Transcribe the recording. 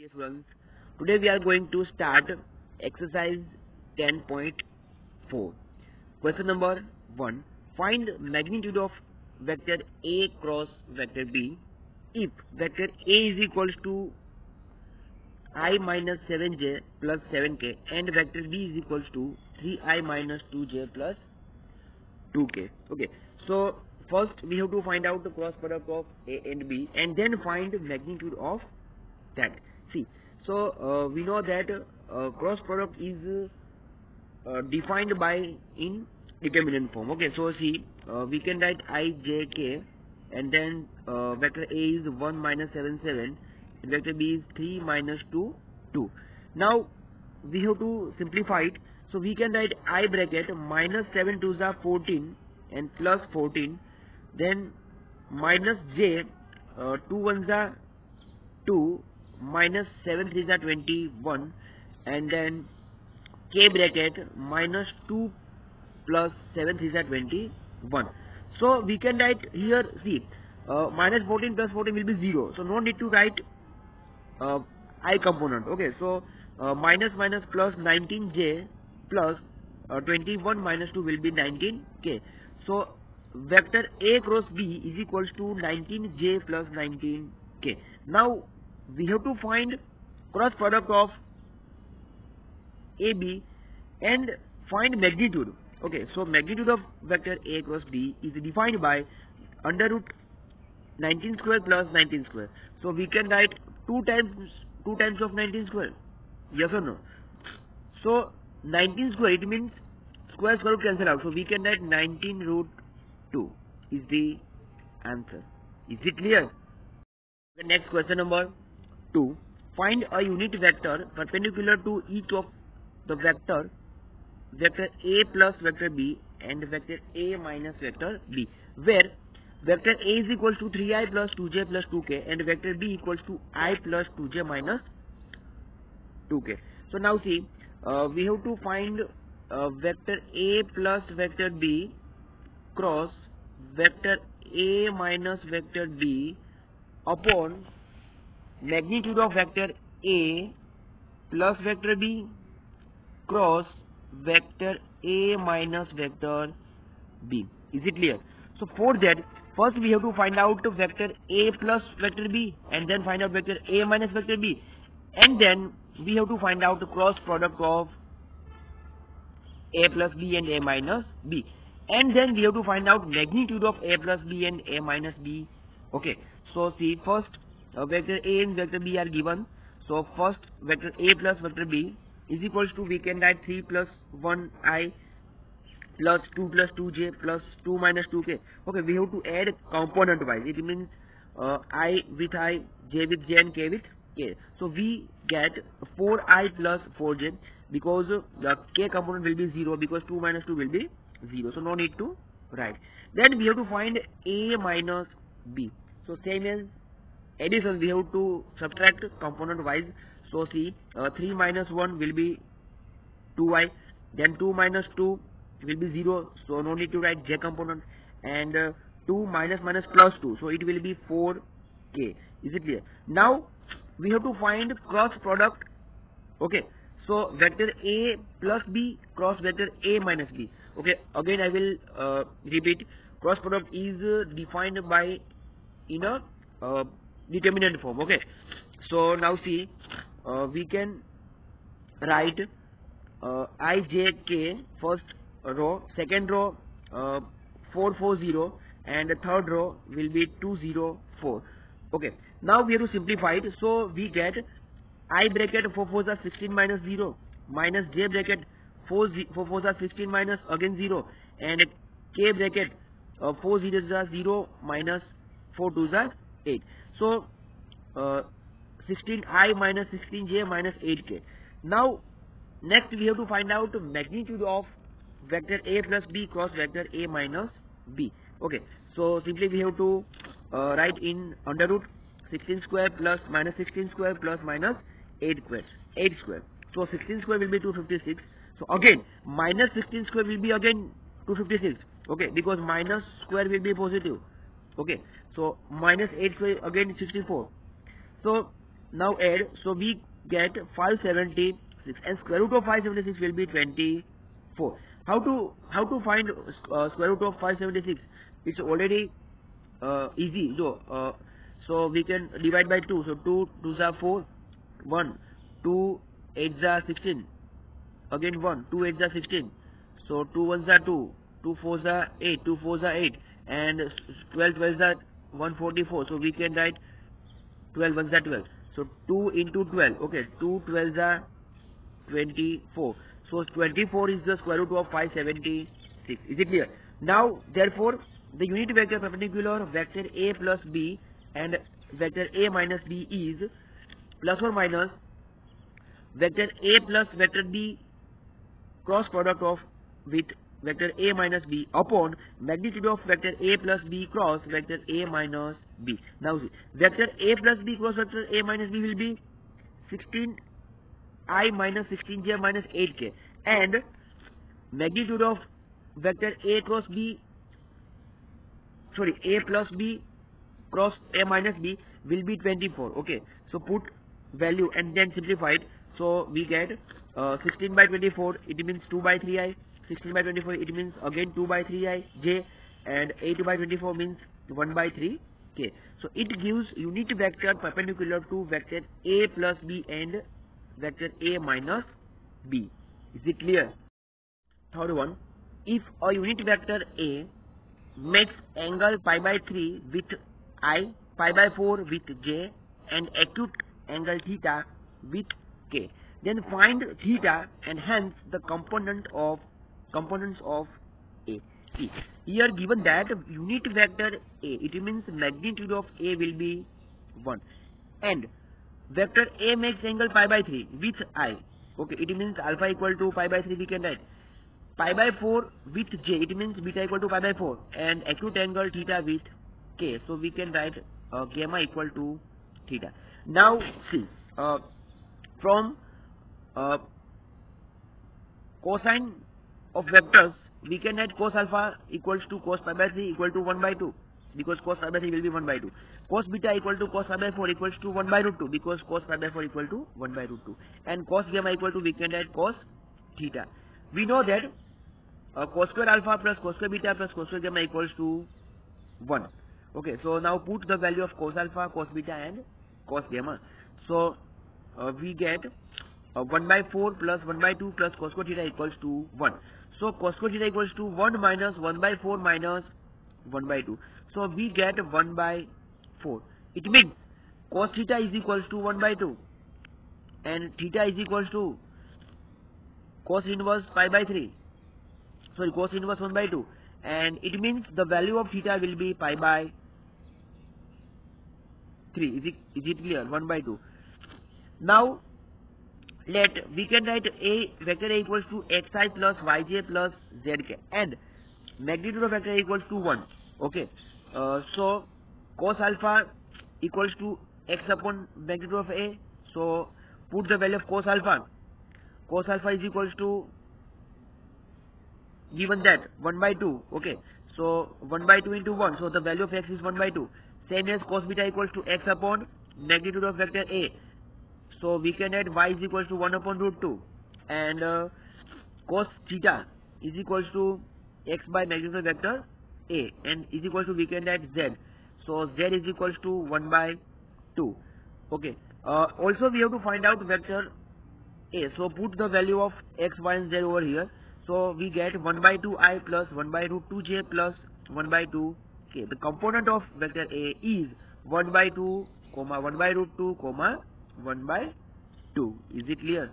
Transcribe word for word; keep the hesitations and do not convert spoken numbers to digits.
Yes, friends. Today we are going to start exercise ten point four. Question number one. Find magnitude of vector A cross vector B if vector A is equals to I minus seven j plus seven k and vector B is equals to three i minus two j plus two k. Okay. So first we have to find out the cross product of A and B and then find magnitude of that. See, so uh, we know that uh, cross product is uh, defined by in determinant form. Okay, so see, uh, we can write I, j, k, and then uh, vector A is one minus seven, seven, and vector B is three minus two, two. Now we have to simplify it, so we can write I bracket minus seven twos are fourteen and plus fourteen, then minus j, uh, two ones are two. Minus seven threes are twenty-one, and then k bracket minus two plus seven threes are twenty-one. So we can write here, see, uh, minus fourteen plus fourteen will be zero, so no need to write uh, I component. Okay, so uh, minus minus plus nineteen j plus uh, twenty-one minus two will be nineteen k. So vector A cross B is equals to nineteen j plus nineteen k. Now we have to find cross product of A B and find magnitude. Okay, so magnitude of vector A cross B is defined by under root nineteen square plus nineteen square. So we can write two times two times of nineteen square. Yes or no? So nineteen square, it means square square root cancel out. So we can write nineteen root two is the answer. Is it clear? The next question number. two. Find a unit vector perpendicular to each of the vector vector A plus vector B and vector A minus vector B, where vector A is equals to three i plus two j plus two k and vector B equals to I plus two j minus two k. So now see, uh, we have to find uh, vector A plus vector B cross vector A minus vector B upon magnitude of vector A plus vector B cross vector A minus vector B. Is it clear? So for that, first we have to find out vector A plus vector B and then find out vector A minus vector B, and then we have to find out the cross product of A plus B and A minus B, and then we have to find out magnitude of A plus B and A minus B. Okay, so see, first Uh, vector A and vector B are given. So first vector A plus vector B is equals to, we can write three plus one i plus two plus two j plus two minus two k. Okay, we have to add component wise. It means uh, I with I, j with j, and k with k. So we get four i plus four j, because the k component will be zero, because two minus two will be zero. So no need to write. Then we have to find A minus B. So same as addition, we have to subtract component wise. So see, uh, three minus one will be two i, then two minus two will be zero, so no need to write j component, and uh, two minus minus plus two, so it will be four k. Is it clear? Now we have to find cross product. Okay, so vector A plus B cross vector A minus B. Okay, again I will uh, repeat, cross product is uh, defined by in a uh, determinant form. Okay, so now see, uh, we can write uh, I, j, k, first row, second row uh, four four zero, and the third row will be two zero four. Okay, now we have to simplify it, so we get I bracket four fours are sixteen minus zero, minus j bracket four fours are sixteen minus again zero, and k bracket uh, four zeros are zero minus four twos are eight. So uh, sixteen i minus sixteen j minus eight k. Now next we have to find out the magnitude of vector A plus B cross vector A minus B. Okay, so simply we have to uh, write in under root sixteen square plus minus sixteen square plus minus eight square, eight square. So sixteen square will be two hundred fifty-six. So again minus sixteen square will be again two hundred fifty-six. Okay, because minus square will be positive. Okay, so minus eight square again sixty-four. So Now add, so we get five seventy-six and square root of five seventy-six will be twenty-four. How to how to find uh, square root of five seventy-six? It's already uh, easy. So uh, so we can divide by two. So two twos are four, one, two eights are sixteen, again one, two eights are sixteen. So two ones are two, two fours are eight, two fours are eight, and twelve twelves are one forty-four. So we can write twelve ones are twelve. So two into twelve, okay, two twelves are twenty-four. So twenty-four is the square root of five seventy-six. Is it clear? Now therefore the unit vector perpendicular vector a plus b and vector a minus b is plus or minus vector a plus vector b cross product of with vector a minus b upon magnitude of vector a plus b cross vector a minus b. Now see, vector a plus b cross vector a minus b will be sixteen i minus sixteen j minus eight k, and magnitude of vector a cross b, sorry, a plus b cross a minus b will be twenty-four. Okay, so put value and then simplify it. So we get uh, sixteen by twenty-four, it means two by three i, sixteen by twenty-four, it means again two by three i j, and eight by twenty-four means one by three k. So it gives unit vector perpendicular to vector a plus b and vector a minus b. Is it clear? Third one, if a unit vector a makes angle pi by three with i, pi by four with j, and acute angle theta with k, then find theta and hence the component of components of a. See, here given that unit vector a, it means magnitude of a will be one, and vector a makes angle pi by three with i. Okay, it means alpha equal to pi by three we can write. Pi by four with j, it means beta equal to pi by four, and acute angle theta with k. So we can write uh, gamma equal to theta. Now see, uh, from uh, cosine of vectors we can write cos alpha equals to cos pi by three equal to one by two, because cos pi by three will be one by two. Cos beta equal to cos pi by four equals to one by root two, because cos pi by four equal to one by root two, and cos gamma equal to, we can write cos theta. We know that uh, cos square alpha plus cos square beta plus cos square gamma equals to one. Okay, so now put the value of cos alpha, cos beta and cos gamma. So uh, we get uh, one by four plus one by two plus cos square theta equals to one. So cos square theta equals to one minus one by four minus one by two. So we get one by four. It means cos theta is equals to one by two, and theta is equals to cos inverse pi by three, sorry, cos inverse one by two, and it means the value of theta will be pi by three. Is it, is it clear? one by two. Now let we can write a vector a equals to xi plus yj plus zk, and magnitude of vector a equals to one. Okay, uh, so cos alpha equals to x upon magnitude of a. So put the value of cos alpha. Cos alpha is equals to, given that one by two. Okay, so one by two into one. So the value of x is one by two. Same as cos beta equals to x upon magnitude of vector a. So we can add y is equals to one upon root two, and uh, cos theta is equals to x by magnitude of vector a, and is equals to, we can add z. So z is equals to one by two. Okay, uh, also we have to find out vector a. So put the value of x, y and z over here. So we get one by two i plus one by root two j plus one by two k. The component of vector a is one by two comma one by root two comma one by two. Is it clear?